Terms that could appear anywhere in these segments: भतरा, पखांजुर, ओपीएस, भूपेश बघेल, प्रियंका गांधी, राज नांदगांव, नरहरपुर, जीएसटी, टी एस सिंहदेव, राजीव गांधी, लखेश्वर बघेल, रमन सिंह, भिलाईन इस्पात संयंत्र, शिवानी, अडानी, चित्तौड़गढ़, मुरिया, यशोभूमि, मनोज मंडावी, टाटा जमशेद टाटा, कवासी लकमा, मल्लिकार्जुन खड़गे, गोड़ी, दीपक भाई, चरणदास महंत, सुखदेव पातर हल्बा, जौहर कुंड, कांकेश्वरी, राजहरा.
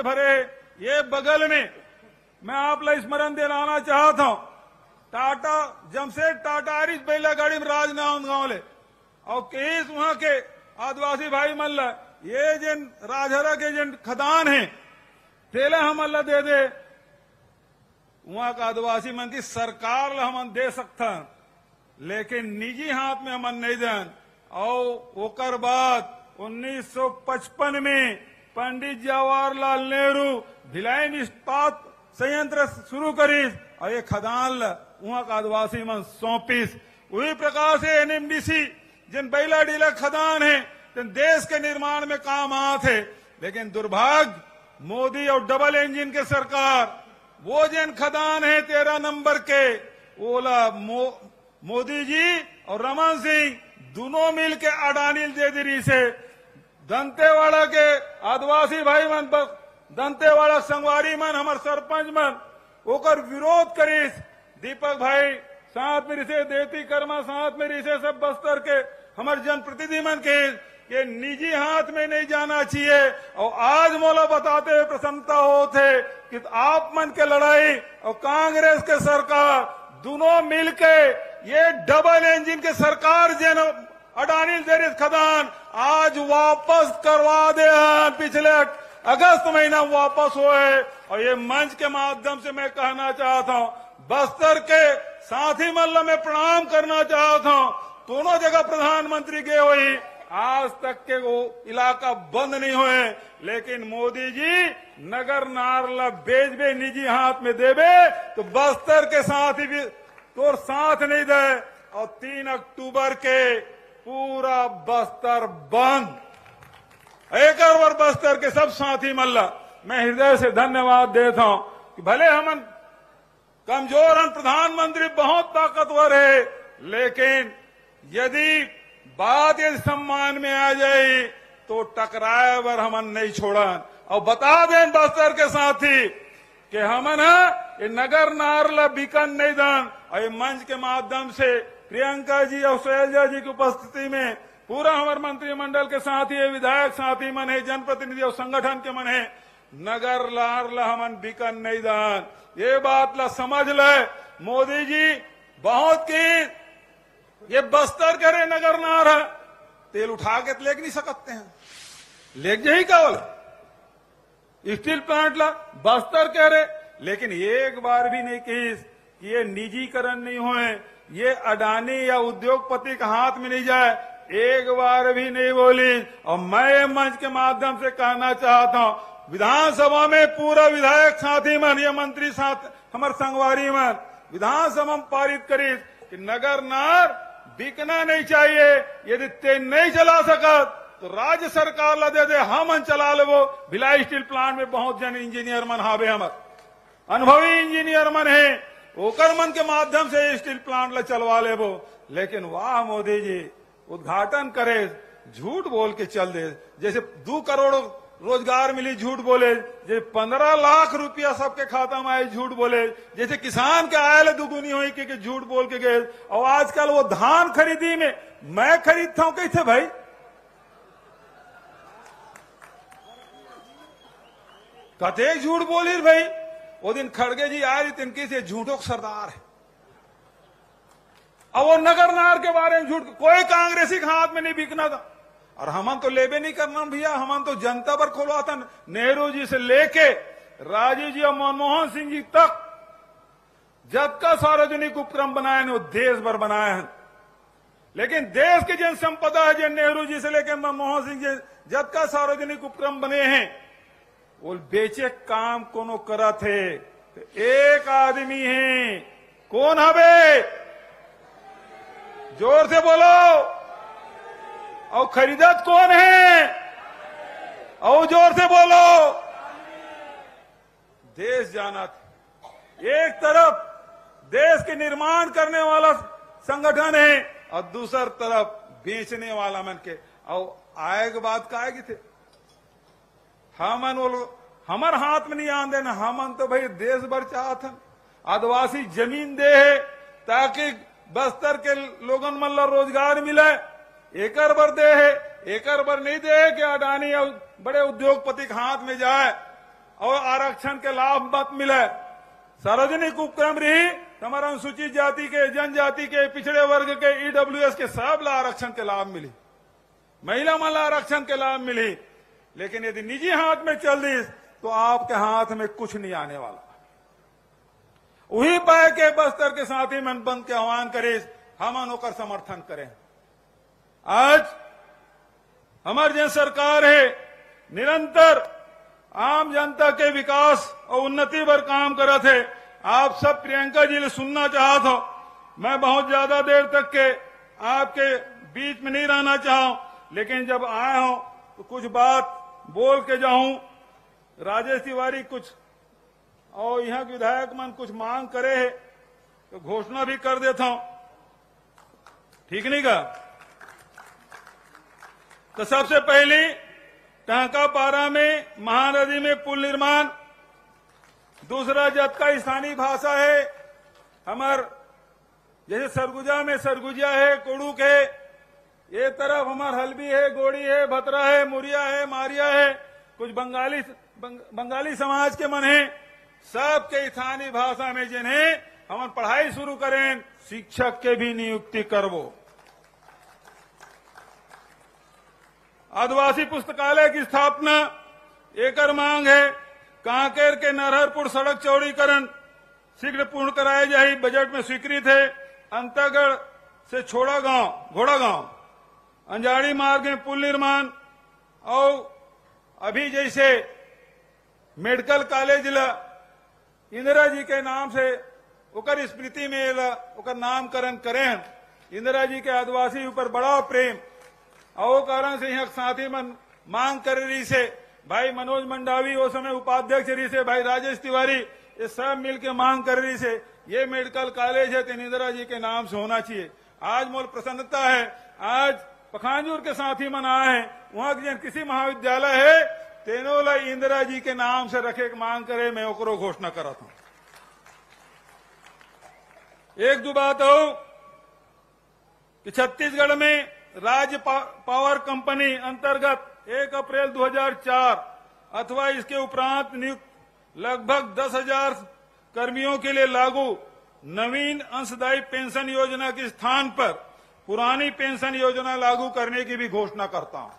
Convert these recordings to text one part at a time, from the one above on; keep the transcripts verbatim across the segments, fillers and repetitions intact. से भरे ये बगल में मैं आप लाई स्मरण दिलाना चाहता हूं। टाटा जमशेद टाटा आरिश बैलागाड़ी में राज नांदगांव ले और केस वहां के आदिवासी भाई मल्ला ये जिन राजहरा के जिन खदान है तेला हम अल्लाह दे दे वहां का आदिवासी मंत्री सरकार ला हम दे सकता लेकिन निजी हाथ में हम नहीं दें। और ओकर बाद उन्नीस सौ पचपन में पंडित जवाहरलाल नेहरू भिलाईन इस्पात संयंत्र शुरू करीस और ये खदान ला वहां का आदिवासी मन सौंपीस। वही प्रकार से एनएमडीसी जिन बैला डीला खदान है जिन देश के निर्माण में काम आ थे लेकिन दुर्भाग्य मोदी और डबल इंजन के सरकार वो जिन खदान है तेरह नंबर के ओला मो, मोदी जी और रमन सिंह दोनों मिल के अडानी दे दी से दंतेवाड़ा के आदिवासी भाई मन दंतेवाड़ा संगवारी मन हमार सरपंच मन ओकर विरोध करीस। दीपक भाई साथ में रिसे देती कर्मा साथ में रिसे सब बस्तर के हमारे जनप्रतिनिधि मन के ये निजी हाथ में नहीं जाना चाहिए। और आज मोला बताते हुए प्रसन्नता होते कि आप मन के लड़ाई और कांग्रेस के सरकार दोनों मिलके ये डबल इंजिन के सरकार जन अडानी देरेस खदान आज वापस करवा दे हैं पिछले अगस्त महीना वापस हुए। और ये मंच के माध्यम से मैं कहना चाहता हूँ बस्तर के साथी मल्ल में प्रणाम करना चाहता हूँ। दोनों जगह प्रधानमंत्री गए हुई आज तक के वो इलाका बंद नहीं हुए लेकिन मोदी जी नगर नारला बेच बे निजी हाथ में देवे तो बस्तर के साथी भी तो साथ नहीं दे। और तीन अक्टूबर के पूरा बस्तर बंद एक और बस्तर के सब साथी मल्ला मैं हृदय से धन्यवाद देता हूं कि भले हम कमजोर हैं प्रधानमंत्री बहुत ताकतवर है लेकिन यदि बात यदि सम्मान में आ जाए तो टकराए पर हमन नहीं छोड़ा। और बता दें बस्तर के साथी कि हमन ये नगर नारला बिकन नहीं दान। और ये मंच के माध्यम से प्रियंका जी और सोहेलजा जी की उपस्थिति में पूरा हमारे मंत्रिमंडल के साथी है विधायक साथी मन है जनप्रतिनिधि और संगठन के मन है नगर लार ला हमन बिकन नहीं दान। ये बात ला समझ ले मोदी जी बहुत की ये बस्तर करे नगर नार है तेल उठा के लेक नहीं सकते हैं लेक यही केवल स्टील प्लांट ला बस्तर कह रहे लेकिन एक बार भी नहीं किस कि ये निजीकरण नहीं हुए ये अडानी या उद्योगपति के हाथ में नहीं जाए एक बार भी नहीं बोली। और मैं मंच के माध्यम से कहना चाहता हूँ विधानसभा में पूरा विधायक साथी मन या मंत्री साथ हमारे संगवारी मन विधानसभा में पारित करी कि नगर नार बिकना नहीं चाहिए। यदि ते नहीं चला सकत तो राज्य सरकार ला दे दे हम चला ले वो भिलाई स्टील प्लांट में बहुत जन इंजीनियर मन हावे हमर अनुभवी इंजीनियर मन है ओकर मन के माध्यम से स्टील प्लांट ला चलवा ले वो। लेकिन वाह मोदी जी उद्घाटन करे झूठ बोल के चल दे जैसे दो करोड़ रोजगार मिली झूठ बोले जैसे पंद्रह लाख रुपया सबके खाता में आए झूठ बोले जैसे किसान के आयल दुगुनी हुई क्योंकि झूठ बोल के गए। और आजकल वो धान खरीदी में मैं खरीदता हूं कैसे भाई कते झूठ बोली भाई। वो दिन खड़गे जी आए तिनकी से झूठों के सरदार है और वो नगर नार के बारे में झूठ कोई कांग्रेसी के हाथ में नहीं बिकना था। और हमन तो लेबे नहीं करना भैया हमन तो जनता पर खोलवा था नेहरू जी से लेके राजीव जी और मनमोहन सिंह जी तक जब का सार्वजनिक उपक्रम बनाए वो देश भर बनाए हैं। लेकिन देश की जन संपदा है जन नेहरू जी से लेकर मनमोहन सिंह जी जब का सार्वजनिक उपक्रम बने हैं वो बेचे काम कोनो करा थे तो एक आदमी है कौन हवे जोर से बोलो और खरीदत कौन है और जोर से बोलो देश जाना था। एक तरफ देश के निर्माण करने वाला संगठन है और दूसर तरफ बेचने वाला मन के और आय के बाद का आएगी थे हमन बोलो हमार हाथ में नहीं आन देना हमन तो भाई देश भर चाहतन आदिवासी जमीन दे है ताकि बस्तर के लोगन मल्ला रोजगार मिले एकर भर दे है एकर भर नहीं दे है कि अडानी और बड़े उद्योगपति के हाथ में जाए। और आरक्षण के लाभ मत मिले। सार्वजनिक उपक्रम रही हमारा अनुसूचित जाति के, जनजाति के, पिछड़े वर्ग के, ईडब्ल्यूएस के सब आरक्षण के लाभ मिली, महिला माला आरक्षण के लाभ मिली। लेकिन यदि निजी हाथ में चल दी तो आपके हाथ में कुछ नहीं आने वाला। वही पाए के बस्तर के साथ ही मन बंद के आह्वान करे, हम होकर समर्थन करें। आज हमारी जन सरकार है निरंतर आम जनता के विकास और उन्नति पर काम करे थे। आप सब प्रियंका जी ने सुनना चाहा था, मैं बहुत ज्यादा देर तक के आपके बीच में नहीं रहना चाहूं, लेकिन जब आया हूं तो कुछ बात बोल के जाऊं। राजेश तिवारी कुछ और यहाँ के विधायक मन कुछ मांग करे है तो घोषणा भी कर देता हूं, ठीक नहीं का? तो सबसे पहली टांकापारा में महानदी में पुल निर्माण, दूसरा जत का स्थानीय भाषा है हमार, जैसे सरगुजा में सरगुजिया है, कोड़ूक है, ये तरफ हमार हल्बी है, गोड़ी है, भतरा है, मुरिया है, मारिया है, कुछ बंगाली बंग, बंगाली समाज के मन है, सबके स्थानीय भाषा में जिन्हें हम पढ़ाई शुरू करें, शिक्षक के भी नियुक्ति करवो। आदिवासी पुस्तकालय की स्थापना एकर मांग है। कांकेर के नरहरपुर सड़क चौड़ीकरण शीघ्र पूर्ण कराए जाए, बजट में स्वीकृत है। अंतगढ़ से छोड़ा गांव, घोड़ा गाँव, अंजाड़ी मार्ग में पुल निर्माण और अभी जैसे मेडिकल कॉलेज ल इंदिरा जी के नाम से उकर स्मृति में ल उकर नामकरण करें। इंदिरा जी के आदिवासी ऊपर बड़ा प्रेम और कारण से यहाँ साथी मन मांग कर रही से भाई मनोज मंडावी उस समय उपाध्यक्ष रही से, भाई राजेश तिवारी, ये सब मिलकर मांग कर रही से ये मेडिकल कॉलेज है तेन इंदिरा जी के नाम से होना चाहिए। आज मोल प्रसन्नता है, आज पखांजुर के साथी मन आए हैं, वहां जन किसी महाविद्यालय है तेनोला इंदिरा जी के नाम से रखे मांग करे, मैं ओकरो घोषणा कराता हूं। एक दो बात हो कि छत्तीसगढ़ में राज्य पावर कंपनी अंतर्गत एक अप्रैल दो हजार चार अथवा इसके उपरांत नियुक्त लगभग दस हजार कर्मियों के लिए लागू नवीन अंशदायी पेंशन योजना के स्थान पर पुरानी पेंशन योजना लागू करने की भी घोषणा करता हूं।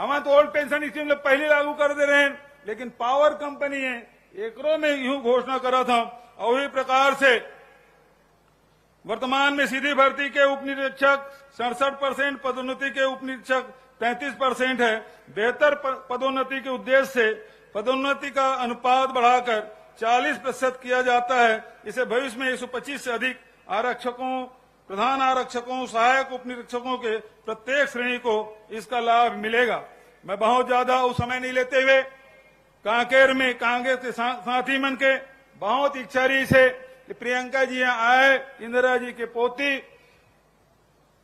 हम तो ओल्ड पेंशन स्कीम पहले लागू कर दे रहे हैं, लेकिन पावर कंपनी है एकरों में यूं घोषणा करा था। और इसी प्रकार से वर्तमान में सीधी भर्ती के उपनिरीक्षक सड़सठ परसेंट पदोन्नति के उपनिरीक्षक तैंतीस परसेंट है। बेहतर पदोन्नति के उद्देश्य से पदोन्नति का अनुपात बढ़ाकर चालीस प्रतिशत किया जाता है। इसे भविष्य में एक सौ पच्चीस से अधिक आरक्षकों, प्रधान आरक्षकों, सहायक उप निरीक्षकों के प्रत्येक श्रेणी को इसका लाभ मिलेगा। मैं बहुत ज्यादा उस समय नहीं लेते हुए कांकेर में कांग्रेस के साथी मन के बहुत इच्छा रही से प्रियंका जी आए, इंदिरा जी के पोती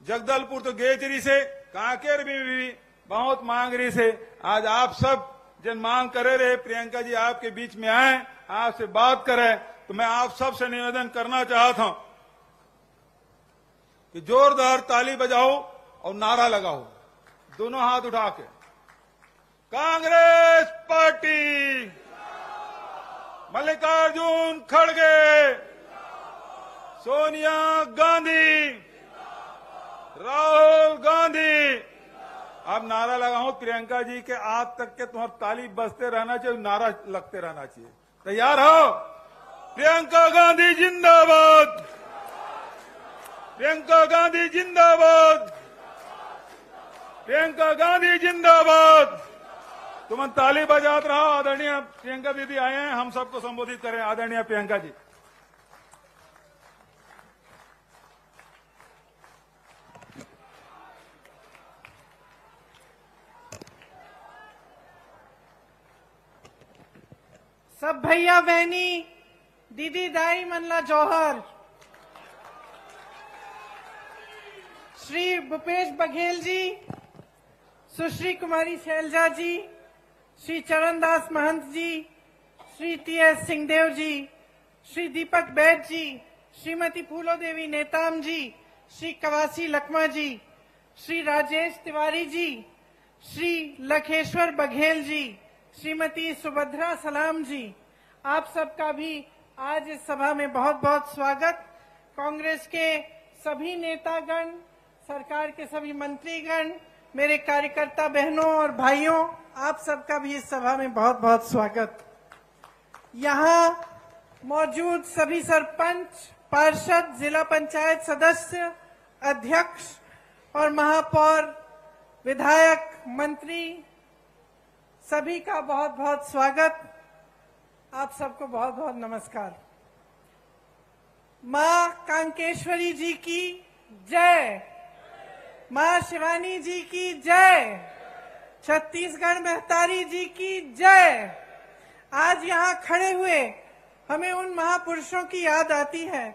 जगदलपुर तो गेचरी से, कांकेर में भी बहुत मांग रही से। आज आप सब जन मांग करे रहे, प्रियंका जी आपके बीच में आए, आपसे बात करें, तो मैं आप सब से निवेदन करना चाहता हूं कि जोरदार ताली बजाओ और नारा लगाओ, दोनों हाथ उठा के, कांग्रेस पार्टी मल्लिकार्जुन खड़गे, सोनिया गांधी, राहुल गांधी। अब नारा लगाओ प्रियंका जी के, आज तक के तुम्हारी ताली बजते रहना चाहिए, नारा लगते रहना चाहिए। तैयार हो? प्रियंका गांधी जिंदाबाद, प्रियंका गांधी जिंदाबाद, प्रियंका गांधी जिंदाबाद। तुम ताली बजात रहो। आदरणीय प्रियंका दीदी आए हैं, हम सबको संबोधित करें। आदरणीय प्रियंका जी। सब भैया बहनी, दीदी दाई मनला जौहर। श्री भूपेश बघेल जी, सुश्री कुमारी सोहेलजा जी, श्री चरणदास महंत जी, श्री टी एस सिंहदेव जी, श्री दीपक बैद जी, श्रीमती फूलो देवी नेताम जी, श्री कवासी लकमा जी, श्री राजेश तिवारी जी, श्री लखेश्वर बघेल जी, श्रीमती सुभद्रा सलाम जी, आप सबका भी आज इस सभा में बहुत बहुत स्वागत। कांग्रेस के सभी नेतागण, सरकार के सभी मंत्रीगण, मेरे कार्यकर्ता बहनों और भाइयों, आप सबका भी इस सभा में बहुत बहुत स्वागत। यहाँ मौजूद सभी सरपंच, पार्षद, जिला पंचायत सदस्य, अध्यक्ष और महापौर, विधायक, मंत्री, सभी का बहुत बहुत स्वागत। आप सबको बहुत बहुत नमस्कार। माँ कांकेश्वरी जी की जय, माँ शिवानी जी की जय, छत्तीसगढ़ महतारी जी की जय। आज यहाँ खड़े हुए हमें उन महापुरुषों की याद आती है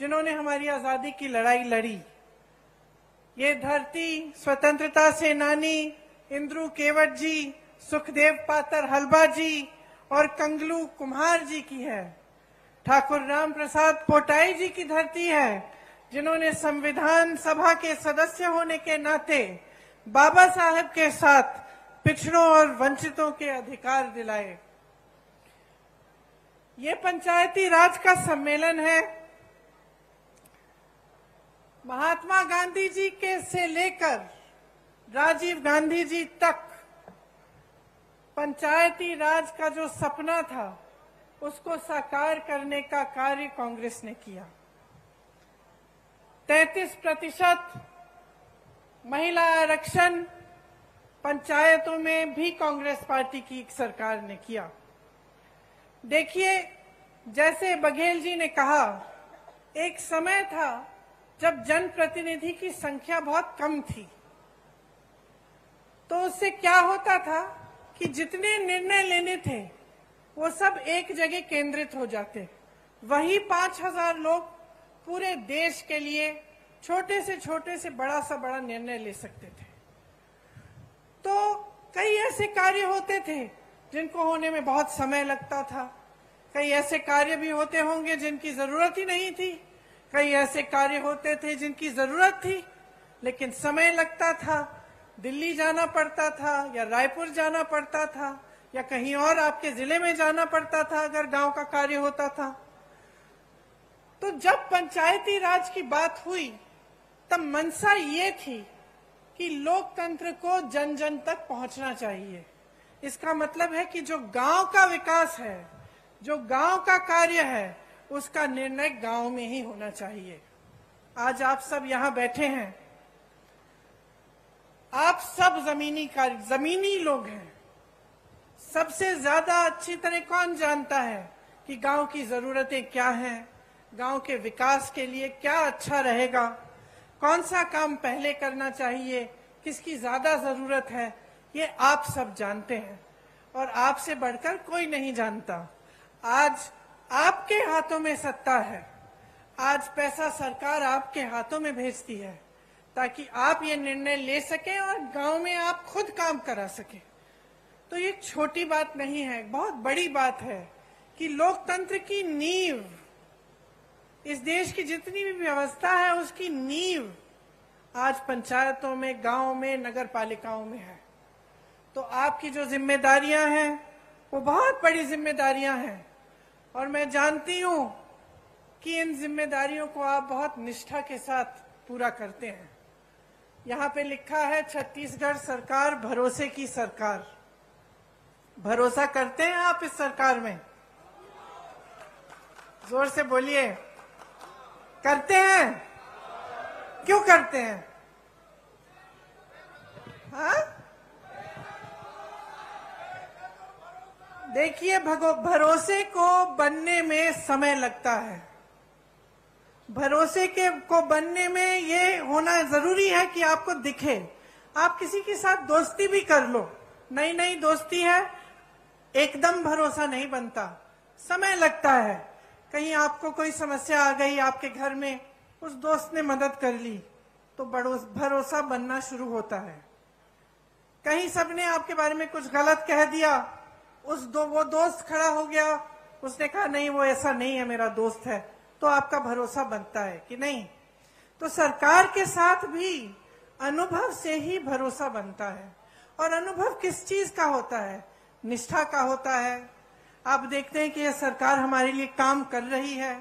जिन्होंने हमारी आजादी की लड़ाई लड़ी। ये धरती, स्वतंत्रता सेनानी इंदू केवट जी, सुखदेव पातर हल्बा जी और कंगलू कुम्हार जी की है। ठाकुर राम प्रसाद पोटाई जी की धरती है जिन्होंने संविधान सभा के सदस्य होने के नाते बाबा साहब के साथ पिछड़ों और वंचितों के अधिकार दिलाए। ये पंचायती राज का सम्मेलन है। महात्मा गांधी जी के से लेकर राजीव गांधी जी तक पंचायती राज का जो सपना था उसको साकार करने का कार्य कांग्रेस ने किया। तैंतीस प्रतिशत महिला आरक्षण पंचायतों में भी कांग्रेस पार्टी की सरकार ने किया। देखिए, जैसे बघेल जी ने कहा, एक समय था जब जनप्रतिनिधि की संख्या बहुत कम थी, तो उससे क्या होता था कि जितने निर्णय लेने थे वो सब एक जगह केंद्रित हो जाते। वही पांच हजार लोग पूरे देश के लिए छोटे से छोटे से बड़ा सा बड़ा निर्णय ले सकते थे। तो कई ऐसे कार्य होते थे जिनको होने में बहुत समय लगता था, कई ऐसे कार्य भी होते होंगे जिनकी जरूरत ही नहीं थी, कई ऐसे कार्य होते थे जिनकी जरूरत थी लेकिन समय लगता था, दिल्ली जाना पड़ता था या रायपुर जाना पड़ता था या कहीं और आपके जिले में जाना पड़ता था अगर गांव का कार्य होता था। तो जब पंचायती राज की बात हुई तब मंशा ये थी कि लोकतंत्र को जन जन तक पहुंचना चाहिए। इसका मतलब है कि जो गांव का विकास है, जो गांव का कार्य है, उसका निर्णय गांव में ही होना चाहिए। आज आप सब यहाँ बैठे हैं, आप सब जमीनी कार्य जमीनी लोग हैं। सबसे ज्यादा अच्छी तरह कौन जानता है कि गांव की जरूरतें क्या हैं, गांव के विकास के लिए क्या अच्छा रहेगा, कौन सा काम पहले करना चाहिए, किसकी ज्यादा जरूरत है, ये आप सब जानते हैं और आपसे बढ़कर कोई नहीं जानता। आज आपके हाथों में सत्ता है, आज पैसा सरकार आपके हाथों में भेजती है ताकि आप ये निर्णय ले सकें और गांव में आप खुद काम करा सकें। तो ये छोटी बात नहीं है, बहुत बड़ी बात है कि लोकतंत्र की नींव, इस देश की जितनी भी व्यवस्था है उसकी नींव आज पंचायतों में, गांव में, नगर पालिकाओं में है। तो आपकी जो जिम्मेदारियां हैं वो बहुत बड़ी जिम्मेदारियां हैं और मैं जानती हूं कि इन जिम्मेदारियों को आप बहुत निष्ठा के साथ पूरा करते हैं। यहाँ पे लिखा है, छत्तीसगढ़ सरकार भरोसे की सरकार। भरोसा करते हैं आप इस सरकार में? जोर से बोलिए, करते हैं? क्यों करते हैं? हाँ, देखिए, भरोसे को बनने में समय लगता है। भरोसे के को बनने में ये होना जरूरी है कि आपको दिखे। आप किसी के साथ दोस्ती भी कर लो, नई नई दोस्ती है, एकदम भरोसा नहीं बनता, समय लगता है। कहीं आपको कोई समस्या आ गई आपके घर में, उस दोस्त ने मदद कर ली तो भरोसा बनना शुरू होता है। कहीं सबने आपके बारे में कुछ गलत कह दिया, उस दो वो दोस्त खड़ा हो गया, उसने कहा नहीं वो ऐसा नहीं है, मेरा दोस्त है, तो आपका भरोसा बनता है कि नहीं। तो सरकार के साथ भी अनुभव से ही भरोसा बनता है। और अनुभव किस चीज का होता है? निष्ठा का होता है। आप देखते हैं कि यह सरकार हमारे लिए काम कर रही है।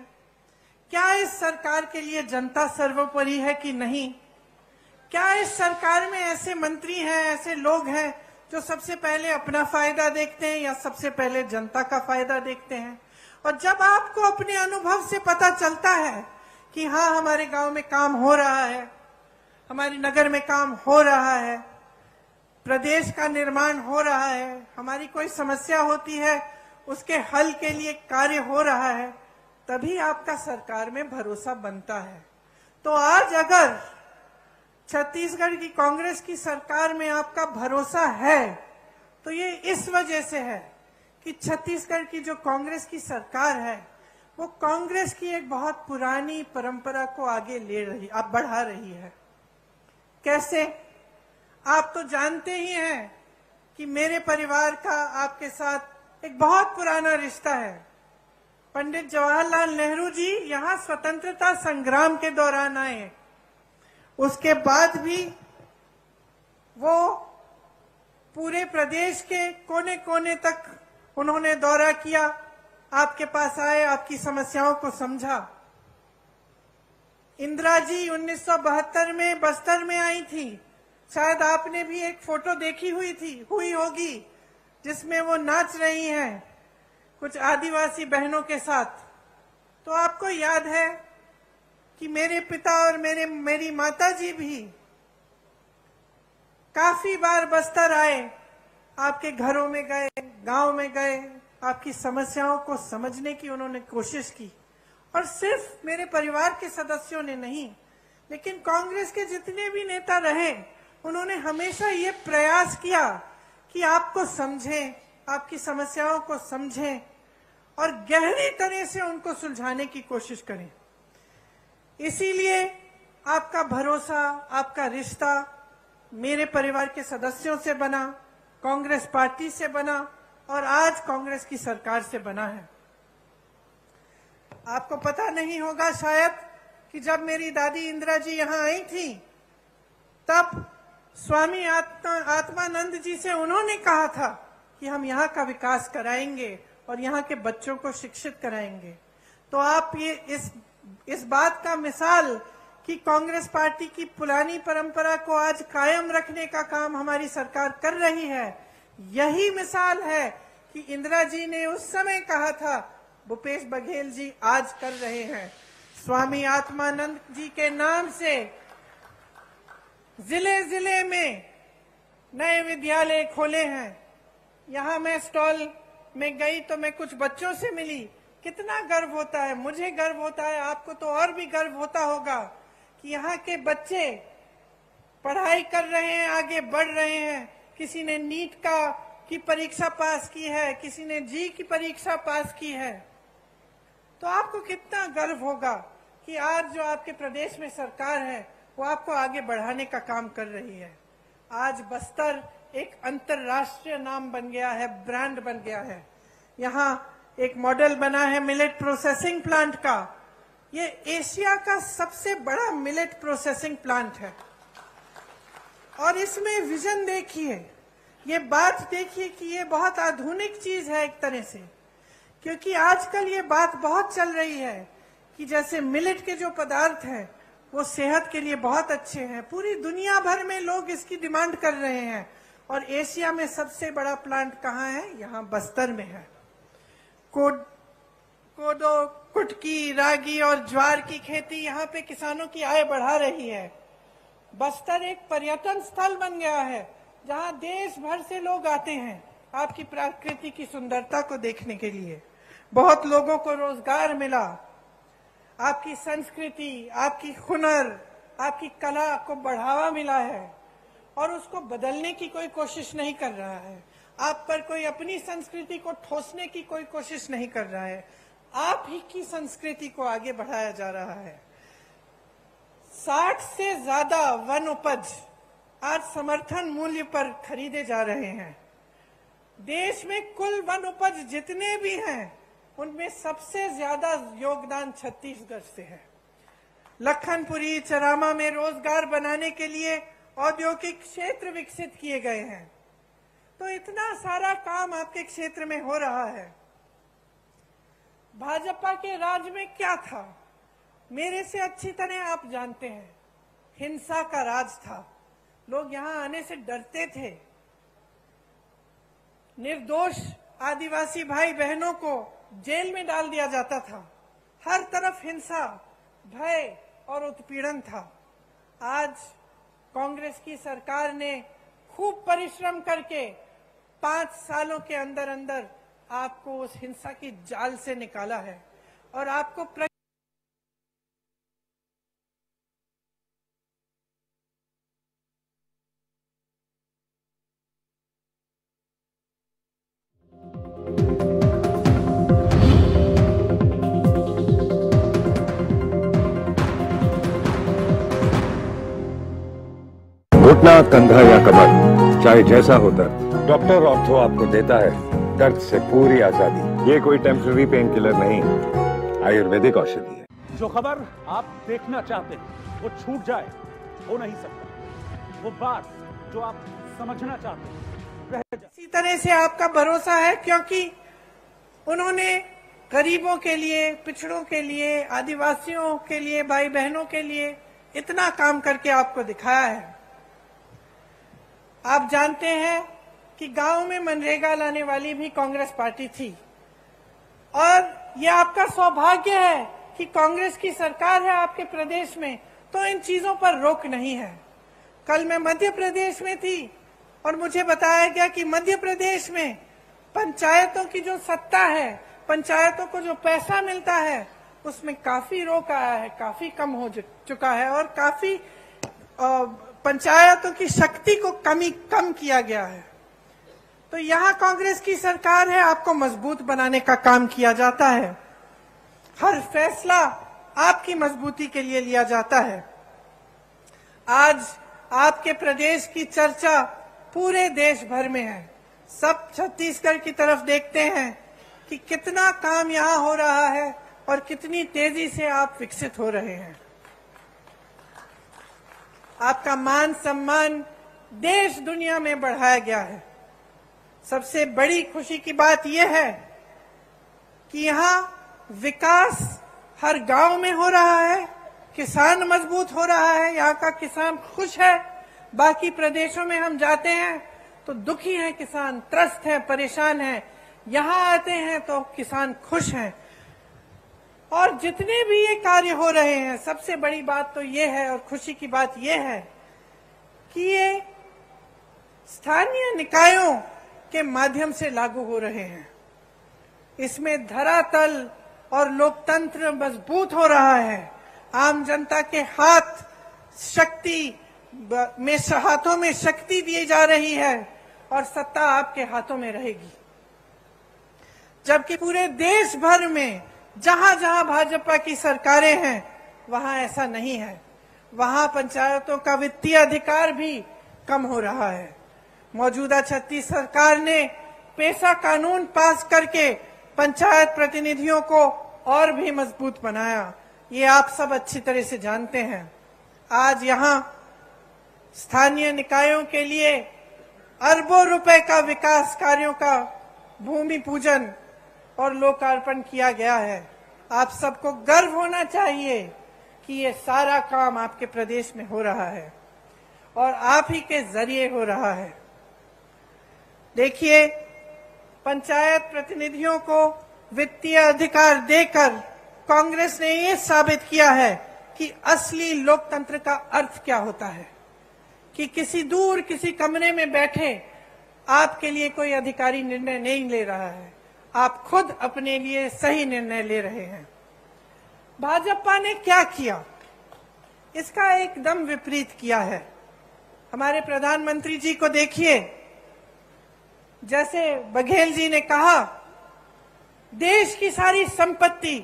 क्या इस सरकार के लिए जनता सर्वोपरि है कि नहीं? क्या इस सरकार में ऐसे मंत्री हैं, ऐसे लोग हैं जो सबसे पहले अपना फायदा देखते हैं या सबसे पहले जनता का फायदा देखते हैं? और जब आपको अपने अनुभव से पता चलता है कि हाँ, हमारे गांव में काम हो रहा है, हमारे नगर में काम हो रहा है, प्रदेश का निर्माण हो रहा है, हमारी कोई समस्या होती है उसके हल के लिए कार्य हो रहा है, तभी आपका सरकार में भरोसा बनता है। तो आज अगर छत्तीसगढ़ की कांग्रेस की सरकार में आपका भरोसा है तो ये इस वजह से है कि छत्तीसगढ़ की जो कांग्रेस की सरकार है वो कांग्रेस की एक बहुत पुरानी परंपरा को आगे ले रही, आप बढ़ा रही है। कैसे? आप तो जानते ही हैं कि मेरे परिवार का आपके साथ एक बहुत पुराना रिश्ता है। पंडित जवाहरलाल नेहरू जी यहाँ स्वतंत्रता संग्राम के दौरान आए, उसके बाद भी वो पूरे प्रदेश के कोने कोने तक उन्होंने दौरा किया, आपके पास आए, आपकी समस्याओं को समझा। इंदिरा जी उन्नीस सौ बहत्तर में बस्तर में आई थी, शायद आपने भी एक फोटो देखी हुई थी हुई होगी जिसमें वो नाच रही हैं कुछ आदिवासी बहनों के साथ। तो आपको याद है कि मेरे पिता और मेरे मेरी माता जी भी काफी बार बस्तर आए, आपके घरों में गए, गांव में गए, आपकी समस्याओं को समझने की उन्होंने कोशिश की। और सिर्फ मेरे परिवार के सदस्यों ने नहीं, लेकिन कांग्रेस के जितने भी नेता रहे उन्होंने हमेशा ये प्रयास किया कि आपको समझें, आपकी समस्याओं को समझें और गहरी तरह से उनको सुलझाने की कोशिश करें। इसीलिए आपका भरोसा, आपका रिश्ता मेरे परिवार के सदस्यों से बना, कांग्रेस पार्टी से बना और आज कांग्रेस की सरकार से बना है। आपको पता नहीं होगा शायद कि जब मेरी दादी इंदिरा जी यहाँ आई थी तब स्वामी आत्मानंद जी से उन्होंने कहा था कि हम यहाँ का विकास कराएंगे और यहाँ के बच्चों को शिक्षित कराएंगे। तो आप ये इस इस बात का मिसाल कि कांग्रेस पार्टी की पुरानी परंपरा को आज कायम रखने का काम हमारी सरकार कर रही है, यही मिसाल है कि इंदिरा जी ने उस समय कहा था, भूपेश बघेल जी आज कर रहे हैं। स्वामी आत्मानंद जी के नाम से जिले जिले में नए विद्यालय खोले हैं। यहाँ मैं स्टॉल में गई तो मैं कुछ बच्चों से मिली, कितना गर्व होता है, मुझे गर्व होता है, आपको तो और भी गर्व होता होगा कि यहाँ के बच्चे पढ़ाई कर रहे हैं, आगे बढ़ रहे हैं। किसी ने नीट का की परीक्षा पास की है, किसी ने जी की परीक्षा पास की है। तो आपको कितना गर्व होगा कि आज जो आपके प्रदेश में सरकार है वो आपको आगे बढ़ाने का काम कर रही है। आज बस्तर एक अंतर्राष्ट्रीय नाम बन गया है, ब्रांड बन गया है। यहाँ एक मॉडल बना है मिलेट प्रोसेसिंग प्लांट का, ये एशिया का सबसे बड़ा मिलेट प्रोसेसिंग प्लांट है। और इसमें विजन देखिए, ये बात देखिए कि ये बहुत आधुनिक चीज है एक तरह से, क्योंकि आजकल ये बात बहुत चल रही है कि जैसे मिलेट के जो पदार्थ हैं वो सेहत के लिए बहुत अच्छे हैं। पूरी दुनिया भर में लोग इसकी डिमांड कर रहे हैं और एशिया में सबसे बड़ा प्लांट कहाँ है? यहाँ बस्तर में है। कोड, कोदो, कुटकी, रागी और ज्वार की खेती यहाँ पे किसानों की आय बढ़ा रही है। बस्तर एक पर्यटन स्थल बन गया है जहाँ देश भर से लोग आते हैं आपकी प्रकृति की सुंदरता को देखने के लिए। बहुत लोगों को रोजगार मिला। आपकी संस्कृति, आपकी हुनर, आपकी कला को बढ़ावा मिला है और उसको बदलने की कोई कोशिश नहीं कर रहा है। आप पर कोई अपनी संस्कृति को ठोसने की कोई कोशिश नहीं कर रहा है, आप ही की संस्कृति को आगे बढ़ाया जा रहा है। साठ से ज्यादा वन उपज आज समर्थन मूल्य पर खरीदे जा रहे हैं। देश में कुल वन उपज जितने भी हैं उनमें सबसे ज्यादा योगदान छत्तीसगढ़ से है। लखनपुरी चरामा में रोजगार बनाने के लिए औद्योगिक क्षेत्र विकसित किए गए हैं। तो इतना सारा काम आपके क्षेत्र में हो रहा है। भाजपा के राज में क्या था मेरे से अच्छी तरह आप जानते हैं। हिंसा का राज था, लोग यहाँ आने से डरते थे। निर्दोष आदिवासी भाई बहनों को जेल में डाल दिया जाता था। हर तरफ हिंसा, भय और उत्पीड़न था। आज कांग्रेस की सरकार ने खूब परिश्रम करके पांच सालों के अंदर अंदर आपको उस हिंसा की जाल से निकाला है और आपको घुटना, कंधा या कमर, चाहे जैसा हो दर्द, डॉक्टर ऑर्थो आपको देता है दर्द से पूरी आजादी। ये कोई टेम्पररी पेन किलर नहीं, आयुर्वेदिक औषधि है। जो खबर आप देखना चाहते हैं वो छूट जाए, हो नहीं सकता। वो बात जो आप समझना चाहते हैं, इसी तरह से आपका भरोसा है, क्योंकि उन्होंने गरीबों के लिए, पिछड़ों के लिए, आदिवासियों के लिए, भाई बहनों के लिए इतना काम करके आपको दिखाया है। आप जानते हैं कि गांव में मनरेगा लाने वाली भी कांग्रेस पार्टी थी और यह आपका सौभाग्य है कि कांग्रेस की सरकार है आपके प्रदेश में, तो इन चीजों पर रोक नहीं है। कल मैं मध्य प्रदेश में थी और मुझे बताया गया कि मध्य प्रदेश में पंचायतों की जो सत्ता है, पंचायतों को जो पैसा मिलता है, उसमें काफी रोक आया है, काफी कम हो चुका है और काफी आ, पंचायतों की शक्ति को कमी कम किया गया है। तो यहाँ कांग्रेस की सरकार है, आपको मजबूत बनाने का काम किया जाता है। हर फैसला आपकी मजबूती के लिए लिया जाता है। आज आपके प्रदेश की चर्चा पूरे देश भर में है। सब छत्तीसगढ़ की तरफ देखते हैं कि कितना काम यहाँ हो रहा है और कितनी तेजी से आप विकसित हो रहे हैं। आपका मान सम्मान देश दुनिया में बढ़ाया गया है। सबसे बड़ी खुशी की बात यह है कि यहाँ विकास हर गांव में हो रहा है, किसान मजबूत हो रहा है, यहाँ का किसान खुश है। बाकी प्रदेशों में हम जाते हैं तो दुखी है किसान, त्रस्त है, परेशान है। यहाँ आते हैं तो किसान खुश हैं। और जितने भी ये कार्य हो रहे हैं, सबसे बड़ी बात तो ये है और खुशी की बात यह है कि ये स्थानीय निकायों के माध्यम से लागू हो रहे हैं। इसमें धरातल और लोकतंत्र मजबूत हो रहा है। आम जनता के हाथ शक्ति में हाथों में शक्ति दी जा रही है और सत्ता आपके हाथों में रहेगी। जबकि पूरे देश भर में जहां जहां भाजपा की सरकारें हैं वहां ऐसा नहीं है। वहां पंचायतों का वित्तीय अधिकार भी कम हो रहा है। मौजूदा छत्तीस सरकार ने पेशा कानून पास करके पंचायत प्रतिनिधियों को और भी मजबूत बनाया, ये आप सब अच्छी तरह से जानते हैं। आज यहाँ स्थानीय निकायों के लिए अरबों रुपए का विकास कार्यों का भूमि पूजन और लोकार्पण किया गया है। आप सबको गर्व होना चाहिए कि ये सारा काम आपके प्रदेश में हो रहा है और आप ही के जरिए हो रहा है। देखिए, पंचायत प्रतिनिधियों को वित्तीय अधिकार देकर कांग्रेस ने ये साबित किया है कि असली लोकतंत्र का अर्थ क्या होता है, कि किसी दूर किसी कमरे में बैठे आपके लिए कोई अधिकारी निर्णय नहीं ले रहा है, आप खुद अपने लिए सही निर्णय ले रहे हैं। भाजपा ने क्या किया, इसका एकदम विपरीत किया है। हमारे प्रधानमंत्री जी को देखिए, जैसे बघेल जी ने कहा, देश की सारी संपत्ति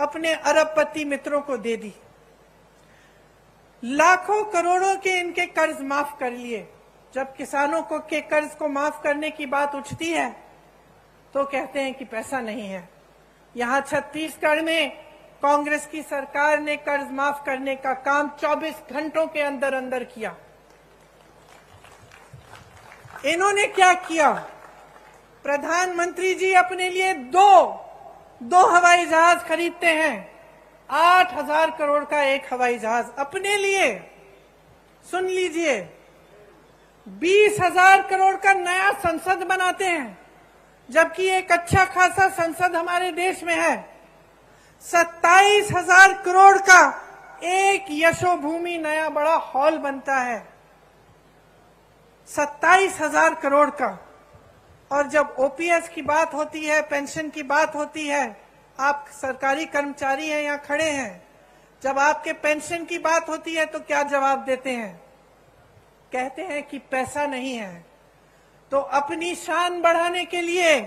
अपने अरबपति मित्रों को दे दी, लाखों करोड़ों के इनके कर्ज माफ कर लिए। जब किसानों को के कर्ज को माफ करने की बात उठती है तो कहते हैं कि पैसा नहीं है। यहाँ छत्तीसगढ़ में कांग्रेस की सरकार ने कर्ज माफ करने का काम चौबीस घंटों के अंदर अंदर किया। इन्होंने क्या किया, प्रधानमंत्री जी अपने लिए दो दो हवाई जहाज खरीदते हैं, आठ हजार करोड़ का एक हवाई जहाज अपने लिए। सुन लीजिए, बीस हजार करोड़ का नया संसद बनाते हैं, जबकि एक अच्छा खासा संसद हमारे देश में है। सत्ताईस हजार करोड़ का एक यशोभूमि नया बड़ा हॉल बनता है, सत्ताईस हजार करोड़ का। और जब ओपीएस की बात होती है, पेंशन की बात होती है, आप सरकारी कर्मचारी हैं, यहाँ खड़े हैं, जब आपके पेंशन की बात होती है तो क्या जवाब देते हैं? कहते हैं कि पैसा नहीं है। तो अपनी शान बढ़ाने के लिए,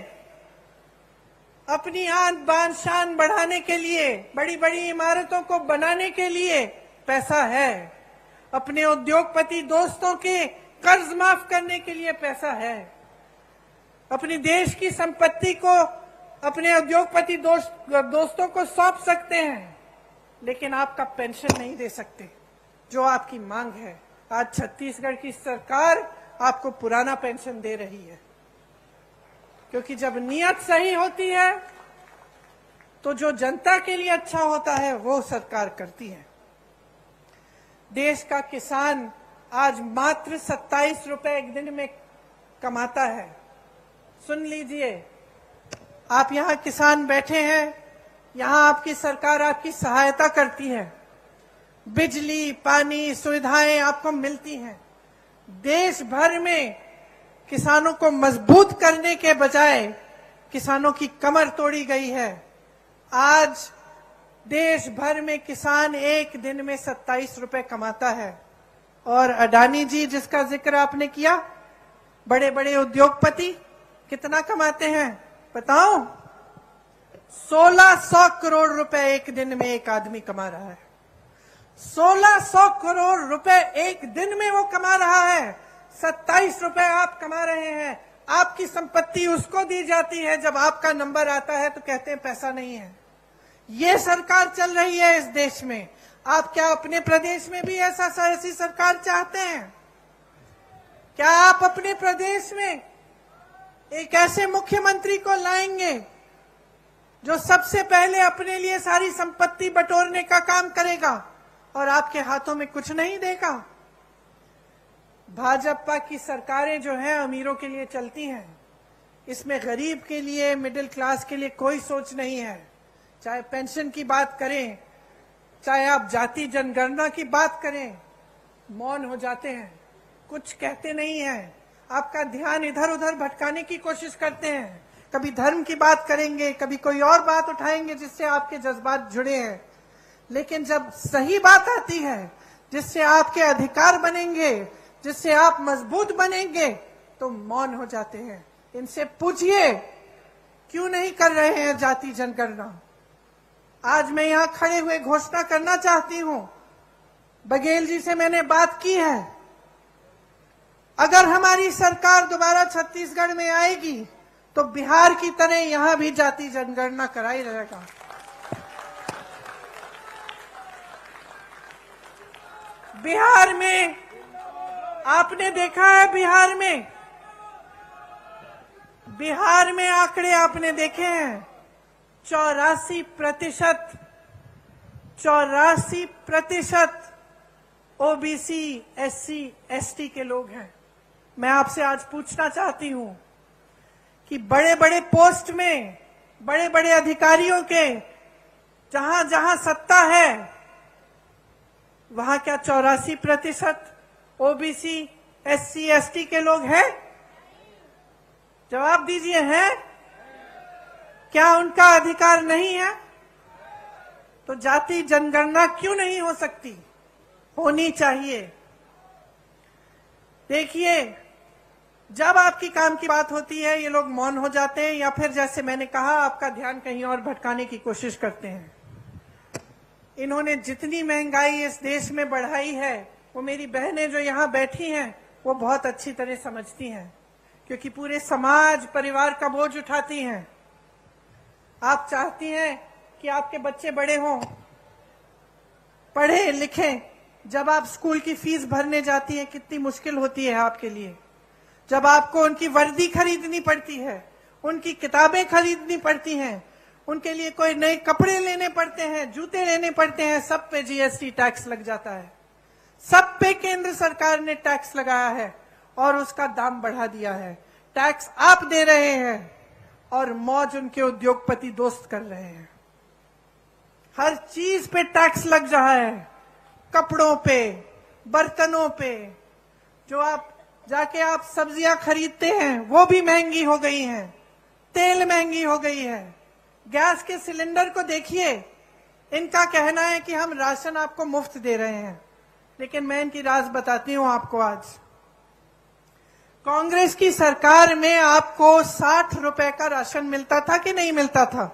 अपनी आन बान शान बढ़ाने के लिए, बड़ी बड़ी इमारतों को बनाने के लिए पैसा है, अपने उद्योगपति दोस्तों के कर्ज माफ करने के लिए पैसा है, अपने देश की संपत्ति को अपने उद्योगपति दोस्त दोस्तों को सौंप सकते हैं, लेकिन आपका पेंशन नहीं दे सकते जो आपकी मांग है। आज छत्तीसगढ़ की सरकार आपको पुराना पेंशन दे रही है, क्योंकि जब नीयत सही होती है तो जो जनता के लिए अच्छा होता है वो सरकार करती है। देश का किसान आज मात्र सत्ताईस रुपए एक दिन में कमाता है। सुन लीजिए, आप यहाँ किसान बैठे हैं, यहाँ आपकी सरकार आपकी सहायता करती है, बिजली पानी सुविधाएं आपको मिलती हैं। देश भर में किसानों को मजबूत करने के बजाय किसानों की कमर तोड़ी गई है। आज देश भर में किसान एक दिन में सत्ताईस रुपए कमाता है। और अडानी जी जिसका जिक्र आपने किया, बड़े बड़े उद्योगपति कितना कमाते हैं बताओ? सोलह सौ करोड़ रुपए एक दिन में एक आदमी कमा रहा है। सोलह सौ करोड़ रुपए एक दिन में वो कमा रहा है। सत्ताईस रुपए आप कमा रहे हैं, आपकी संपत्ति उसको दी जाती है, जब आपका नंबर आता है तो कहते हैं पैसा नहीं है। ये सरकार चल रही है इस देश में। आप क्या अपने प्रदेश में भी ऐसा ऐसी सरकार चाहते हैं? क्या आप अपने प्रदेश में एक ऐसे मुख्यमंत्री को लाएंगे जो सबसे पहले अपने लिए सारी संपत्ति बटोरने का काम करेगा और आपके हाथों में कुछ नहीं देगा? भाजपा की सरकारें जो हैं अमीरों के लिए चलती हैं, इसमें गरीब के लिए, मिडिल क्लास के लिए कोई सोच नहीं है। चाहे पेंशन की बात करें, चाहे आप जाति जनगणना की बात करें, मौन हो जाते हैं, कुछ कहते नहीं हैं, आपका ध्यान इधर उधर भटकाने की कोशिश करते हैं। कभी धर्म की बात करेंगे, कभी कोई और बात उठाएंगे जिससे आपके जज्बात जुड़े हैं, लेकिन जब सही बात आती है जिससे आपके अधिकार बनेंगे, जिससे आप मजबूत बनेंगे, तो मौन हो जाते हैं। इनसे पूछिए क्यों नहीं कर रहे हैं जाति जनगणना। आज मैं यहाँ खड़े हुए घोषणा करना चाहती हूँ, बघेल जी से मैंने बात की है, अगर हमारी सरकार दोबारा छत्तीसगढ़ में आएगी तो बिहार की तरह यहाँ भी जाति जनगणना कराई जाएगा। बिहार में आपने देखा है, बिहार में बिहार में आंकड़े आपने देखे हैं, चौरासी प्रतिशत चौरासी प्रतिशत ओबीसी एससी एसटी के लोग हैं। मैं आपसे आज पूछना चाहती हूं कि बड़े बड़े पोस्ट में, बड़े बड़े अधिकारियों के जहां जहां सत्ता है, वहां क्या चौरासी प्रतिशत ओबीसी एससी एसटी के लोग हैं? जवाब दीजिए, हैं? क्या उनका अधिकार नहीं है? तो जाति जनगणना क्यों नहीं हो सकती? होनी चाहिए। देखिए, जब आपकी काम की बात होती है ये लोग मौन हो जाते हैं, या फिर जैसे मैंने कहा आपका ध्यान कहीं और भटकाने की कोशिश करते हैं। इन्होंने जितनी महंगाई इस देश में बढ़ाई है, वो मेरी बहनें जो यहाँ बैठी हैं वो बहुत अच्छी तरह समझती हैं, क्योंकि पूरे समाज परिवार का बोझ उठाती हैं। आप चाहती हैं कि आपके बच्चे बड़े हों, पढ़े लिखें। जब आप स्कूल की फीस भरने जाती हैं कितनी मुश्किल होती है आपके लिए, जब आपको उनकी वर्दी खरीदनी पड़ती है, उनकी किताबें खरीदनी पड़ती हैं, उनके लिए कोई नए कपड़े लेने पड़ते हैं, जूते लेने पड़ते हैं, सब पे जीएसटी टैक्स लग जाता है। सब पे केंद्र सरकार ने टैक्स लगाया है और उसका दाम बढ़ा दिया है। टैक्स आप दे रहे हैं और मौज उनके उद्योगपति दोस्त कर रहे हैं। हर चीज पे टैक्स लग रहा है, कपड़ों पे, बर्तनों पे। जो आप जाके आप सब्जियां खरीदते हैं वो भी महंगी हो गई हैं, तेल महंगी हो गई है। गैस के सिलेंडर को देखिए, इनका कहना है कि हम राशन आपको मुफ्त दे रहे हैं, लेकिन मैं इनकी राज बताती हूं आपको। आज कांग्रेस की सरकार में आपको साठ रुपए का राशन मिलता था कि नहीं मिलता था?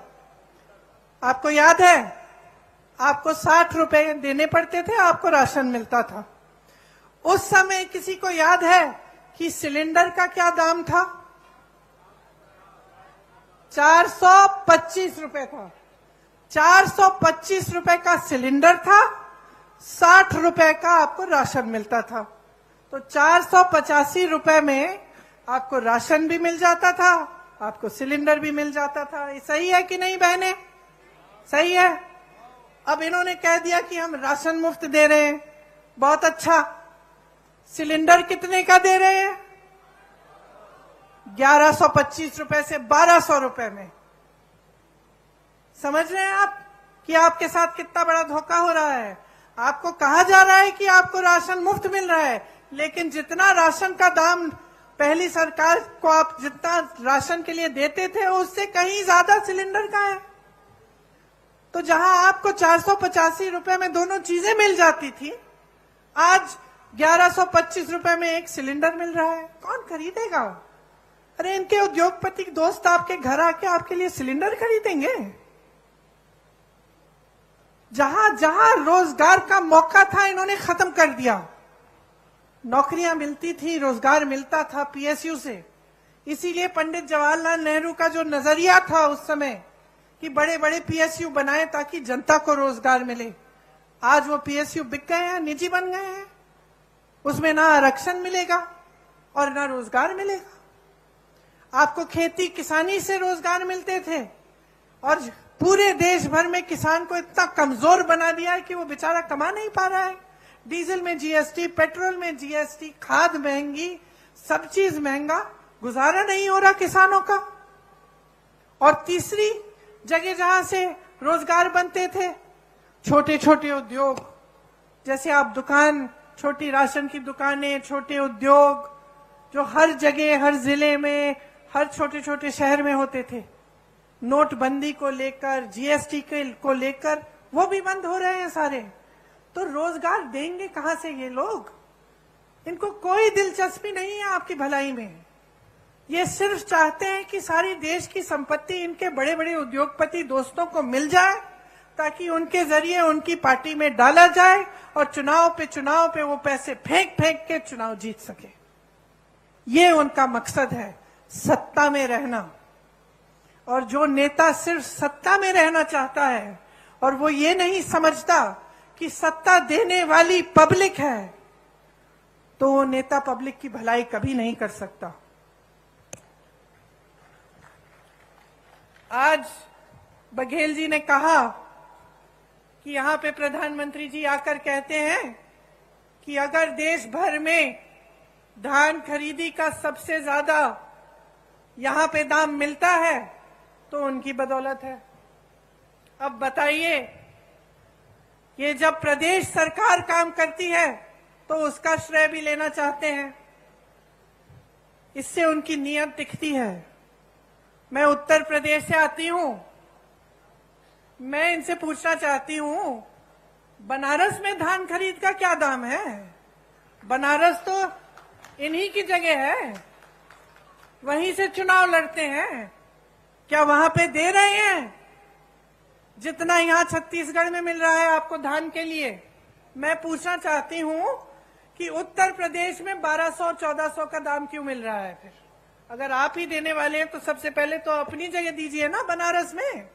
आपको याद है? आपको साठ रुपए देने पड़ते थे, आपको राशन मिलता था। उस समय किसी को याद है कि सिलेंडर का क्या दाम था? चार सौ पच्चीस रुपए था। चार सौ पच्चीस रुपए का सिलेंडर था, साठ रुपए का आपको राशन मिलता था। तो चार सौ पचासी रुपए में आपको राशन भी मिल जाता था, आपको सिलेंडर भी मिल जाता था। ये सही है कि नहीं बहने? सही है। अब इन्होंने कह दिया कि हम राशन मुफ्त दे रहे हैं, बहुत अच्छा। सिलेंडर कितने का दे रहे हैं? ग्यारह सौ पच्चीस रुपए से बारह सौ रुपए में। समझ रहे हैं आप कि आपके साथ कितना बड़ा धोखा हो रहा है। आपको कहा जा रहा है कि आपको राशन मुफ्त मिल रहा है, लेकिन जितना राशन का दाम पहली सरकार को आप जितना राशन के लिए देते थे, उससे कहीं ज्यादा सिलेंडर का है। तो जहां आपको चार सौ पचासी रुपए में दोनों चीजें मिल जाती थी, आज ग्यारह सौ पच्चीस रुपए में एक सिलेंडर मिल रहा है। कौन खरीदेगा? अरे इनके उद्योगपति दोस्त आपके घर आके आपके लिए सिलेंडर खरीदेंगे। जहां जहां रोजगार का मौका था, इन्होंने खत्म कर दिया। नौकरियां मिलती थी, रोजगार मिलता था पीएसयू से। इसीलिए पंडित जवाहरलाल नेहरू का जो नजरिया था उस समय कि बड़े बड़े पीएसयू बनाए ताकि जनता को रोजगार मिले, आज वो पीएसयू बिक गए हैं, निजी बन गए हैं। उसमें ना आरक्षण मिलेगा और ना रोजगार मिलेगा। आपको खेती किसानी से रोजगार मिलते थे, और पूरे देश भर में किसान को इतना कमजोर बना दिया है कि वो बेचारा कमा नहीं पा रहा है। डीजल में जीएसटी, पेट्रोल में जीएसटी, खाद महंगी, सब चीज महंगा, गुजारा नहीं हो रहा किसानों का। और तीसरी जगह जहां से रोजगार बनते थे, छोटे छोटे उद्योग, जैसे आप दुकान, छोटी राशन की दुकानें, छोटे उद्योग जो हर जगह, हर जिले में, हर छोटे छोटे शहर में होते थे। नोटबंदी को लेकर, जीएसटी को लेकर, वो भी बंद हो रहे हैं सारे। तो रोजगार देंगे कहां से ये लोग? इनको कोई दिलचस्पी नहीं है आपकी भलाई में। ये सिर्फ चाहते हैं कि सारी देश की संपत्ति इनके बड़े बड़े उद्योगपति दोस्तों को मिल जाए, ताकि उनके जरिए उनकी पार्टी में डाला जाए और चुनाव पे चुनाव पे वो पैसे फेंक फेंक के चुनाव जीत सके। ये उनका मकसद है, सत्ता में रहना। और जो नेता सिर्फ सत्ता में रहना चाहता है और वो ये नहीं समझता कि सत्ता देने वाली पब्लिक है, तो वो नेता पब्लिक की भलाई कभी नहीं कर सकता। आज बघेल जी ने कहा कि यहाँ पे प्रधानमंत्री जी आकर कहते हैं कि अगर देश भर में धान खरीदी का सबसे ज्यादा यहाँ पे दाम मिलता है तो उनकी बदौलत है। अब बताइए, ये जब प्रदेश सरकार काम करती है तो उसका श्रेय भी लेना चाहते हैं। इससे उनकी नीयत दिखती है। मैं उत्तर प्रदेश से आती हूं, मैं इनसे पूछना चाहती हूं, बनारस में धान खरीद का क्या दाम है? बनारस तो इन्हीं की जगह है, वहीं से चुनाव लड़ते हैं। क्या वहां पे दे रहे हैं जितना यहाँ छत्तीसगढ़ में मिल रहा है आपको धान के लिए? मैं पूछना चाहती हूँ कि उत्तर प्रदेश में बारह सौ चौदह सौ का दाम क्यों मिल रहा है? फिर अगर आप ही देने वाले हैं तो सबसे पहले तो अपनी जगह दीजिए ना, बनारस में।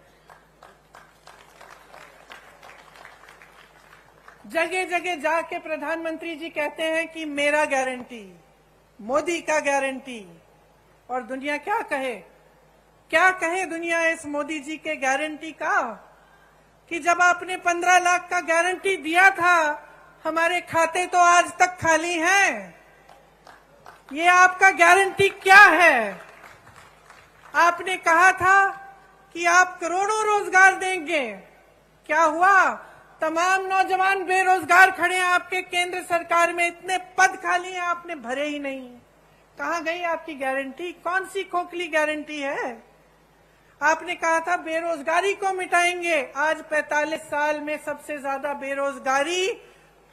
जगह जगह जाके प्रधानमंत्री जी कहते हैं कि मेरा गारंटी, मोदी का गारंटी। और दुनिया क्या कहे, क्या कहे दुनिया इस मोदी जी के गारंटी का, कि जब आपने पंद्रह लाख का गारंटी दिया था हमारे खाते तो आज तक खाली हैं। ये आपका गारंटी क्या है? आपने कहा था कि आप करोड़ों रोजगार देंगे, क्या हुआ? तमाम नौजवान बेरोजगार खड़े हैं आपके केंद्र सरकार में, इतने पद खाली हैं आपने भरे ही नहीं। कहाँ गई आपकी गारंटी? कौन सी खोखली गारंटी है? आपने कहा था बेरोजगारी को मिटाएंगे, आज पैंतालीस साल में सबसे ज्यादा बेरोजगारी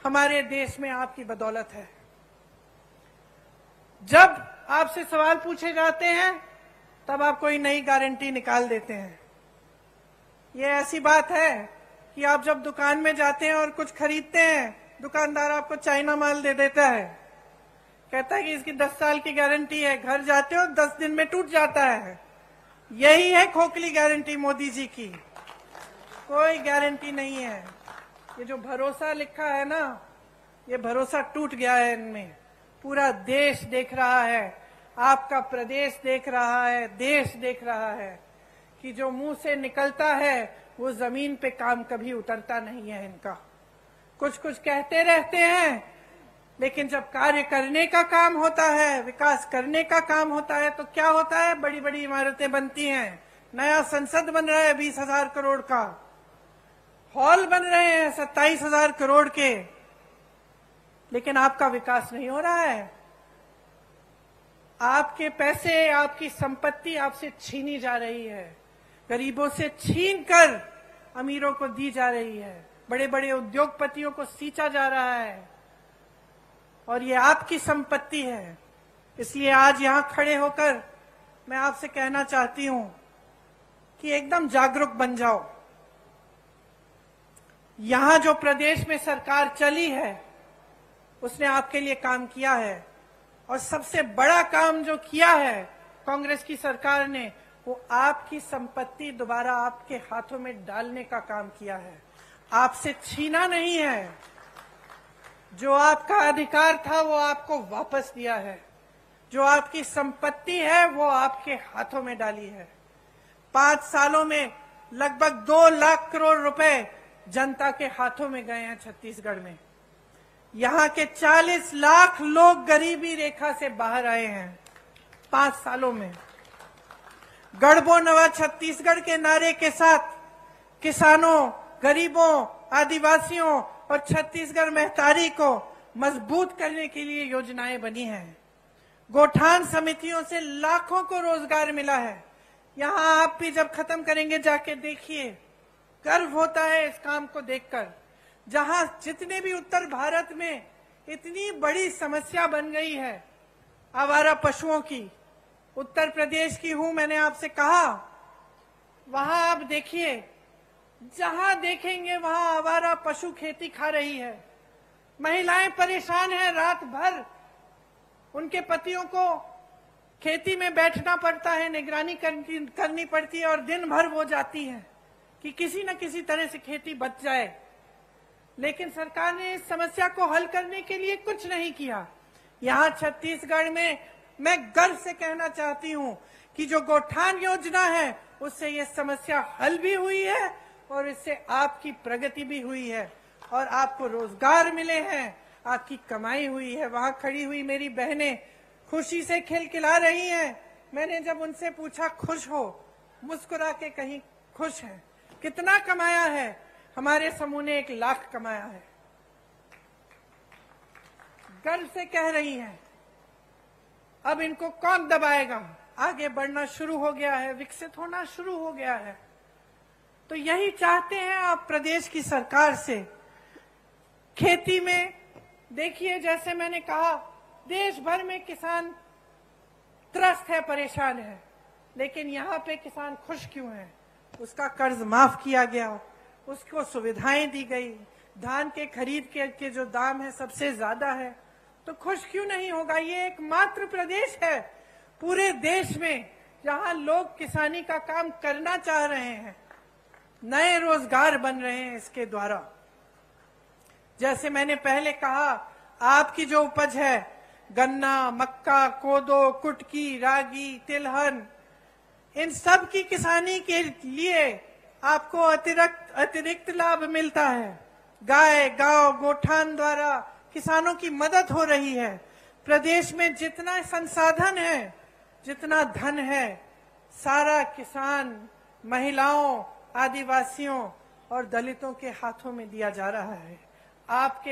हमारे देश में आपकी बदौलत है। जब आपसे सवाल पूछे जाते हैं तब आप कोई नई गारंटी निकाल देते हैं। ये ऐसी बात है कि आप जब दुकान में जाते हैं और कुछ खरीदते हैं, दुकानदार आपको चाइना माल दे देता है, कहता है कि इसकी दस साल की गारंटी है, घर जाते हो दस दिन में टूट जाता है। यही है खोखली गारंटी मोदी जी की, कोई गारंटी नहीं है। ये जो भरोसा लिखा है ना, ये भरोसा टूट गया है इनमें। पूरा देश देख रहा है, आपका प्रदेश देख रहा है, देश देख रहा है कि जो मुंह से निकलता है वो जमीन पे काम कभी उतरता नहीं है इनका। कुछ कुछ कहते रहते हैं, लेकिन जब कार्य करने का काम होता है, विकास करने का काम होता है, तो क्या होता है? बड़ी बड़ी इमारतें बनती हैं, नया संसद बन रहा है बीस हजार करोड़ का, हॉल बन रहे हैं सत्ताईस हजार करोड़ के, लेकिन आपका विकास नहीं हो रहा है। आपके पैसे, आपकी संपत्ति आपसे छीनी जा रही है, गरीबों से छीन कर अमीरों को दी जा रही है, बड़े बड़े उद्योगपतियों को सींचा जा रहा है, और ये आपकी संपत्ति है। इसलिए आज यहाँ खड़े होकर मैं आपसे कहना चाहती हूँ कि एकदम जागरूक बन जाओ। यहाँ जो प्रदेश में सरकार चली है उसने आपके लिए काम किया है, और सबसे बड़ा काम जो किया है कांग्रेस की सरकार ने, वो आपकी संपत्ति दोबारा आपके हाथों में डालने का काम किया है। आपसे छीना नहीं है, जो आपका अधिकार था वो आपको वापस दिया है, जो आपकी संपत्ति है वो आपके हाथों में डाली है। पांच सालों में लगभग दो लाख करोड़ रुपए जनता के हाथों में गए हैं छत्तीसगढ़ में। यहाँ के चालीस लाख लोग गरीबी रेखा से बाहर आए हैं पांच सालों में। गढ़बो नवा छत्तीसगढ़ के नारे के साथ किसानों, गरीबों, आदिवासियों और छत्तीसगढ़ महतारी को मजबूत करने के लिए योजनाएं बनी हैं। गोठान समितियों से लाखों को रोजगार मिला है। यहाँ आप भी जब खत्म करेंगे जाके देखिए, गर्व होता है इस काम को देखकर। जहाँ जितने भी उत्तर भारत में इतनी बड़ी समस्या बन गई है आवारा पशुओं की, उत्तर प्रदेश की हूँ मैंने आपसे कहा, वहां आप देखिए, जहां देखेंगे वहां आवारा पशु खेती खा रही है। महिलाएं परेशान हैं, रात भर उनके पतियों को खेती में बैठना पड़ता है, निगरानी करनी पड़ती है, और दिन भर वो जाती हैं कि किसी न किसी तरह से खेती बच जाए। लेकिन सरकार ने इस समस्या को हल करने के लिए कुछ नहीं किया। यहाँ छत्तीसगढ़ में मैं गर्व से कहना चाहती हूँ कि जो गोठान योजना है उससे ये समस्या हल भी हुई है, और इससे आपकी प्रगति भी हुई है, और आपको रोजगार मिले हैं, आपकी कमाई हुई है। वहाँ खड़ी हुई मेरी बहनें खुशी से खिलखिला रही हैं। मैंने जब उनसे पूछा खुश हो, मुस्कुरा के कहीं खुश है, कितना कमाया है? हमारे समूह ने एक लाख कमाया है, गर्व से कह रही हैं। अब इनको कौन दबाएगा? आगे बढ़ना शुरू हो गया है, विकसित होना शुरू हो गया है। तो यही चाहते हैं आप प्रदेश की सरकार से। खेती में देखिए, जैसे मैंने कहा, देश भर में किसान त्रस्त है, परेशान है, लेकिन यहाँ पे किसान खुश क्यों है? उसका कर्ज माफ किया गया, उसको सुविधाएं दी गई, धान के खरीद के, के जो दाम है सबसे ज्यादा है, तो खुश क्यों नहीं होगा? ये एकमात्र प्रदेश है पूरे देश में जहां लोग किसानी का काम करना चाह रहे हैं, नए रोजगार बन रहे हैं इसके द्वारा। जैसे मैंने पहले कहा, आपकी जो उपज है गन्ना, मक्का, कोदो, कुटकी, रागी, तिलहन, इन सब की किसानी के लिए आपको अतिरिक्त अतिरिक्त लाभ मिलता है। गाय, गांव, गोठान द्वारा किसानों की मदद हो रही है। प्रदेश में जितना संसाधन है, जितना धन है, सारा किसान, महिलाओं, आदिवासियों और दलितों के हाथों में दिया जा रहा है। आपके